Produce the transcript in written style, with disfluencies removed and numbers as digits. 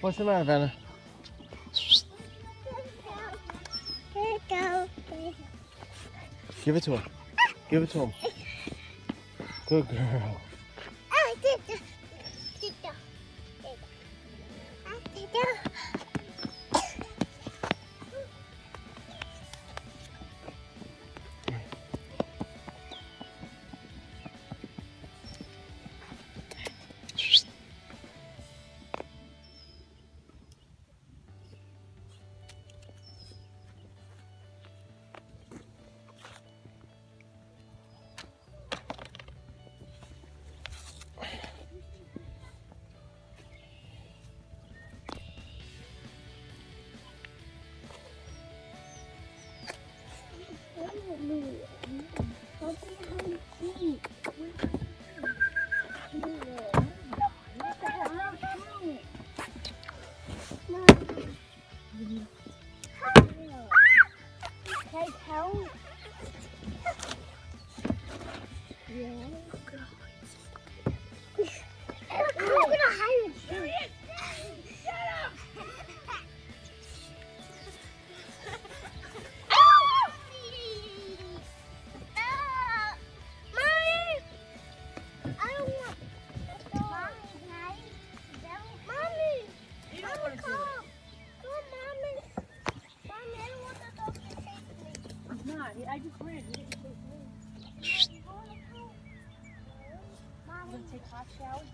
What's the matter, Vanna? Give it to him. Give it to him. Good girl. I just ran. You didn't take me. You want to take hot showers?